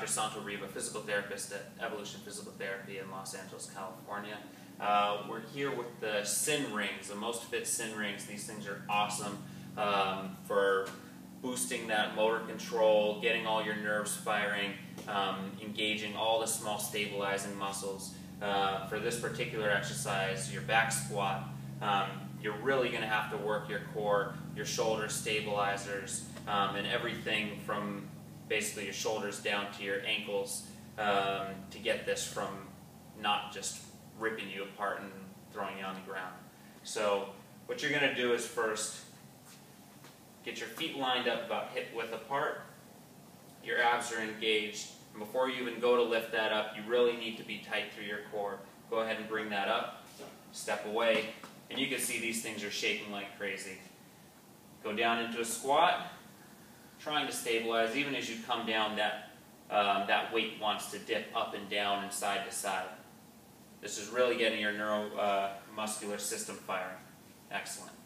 Dr. Santo Riva, physical therapist at Evolution Physical Therapy in Los Angeles, California. We're here with the Syn Rings, the MostFit Syn Rings. These things are awesome for boosting that motor control, getting all your nerves firing, engaging all the small stabilizing muscles. For this particular exercise, your back squat, you're really going to have to work your core, your shoulder stabilizers, and everything from basically your shoulders down to your ankles to get this from not just ripping you apart and throwing you on the ground. So what you're going to do is first get your feet lined up about hip width apart, your abs are engaged, and before you even go to lift that up, you really need to be tight through your core. Go ahead and bring that up, step away, and you can see these things are shaking like crazy. Go down into a squat, trying to stabilize. Even as you come down, that weight wants to dip up and down and side to side. This is really getting your neuromuscular system firing. Excellent.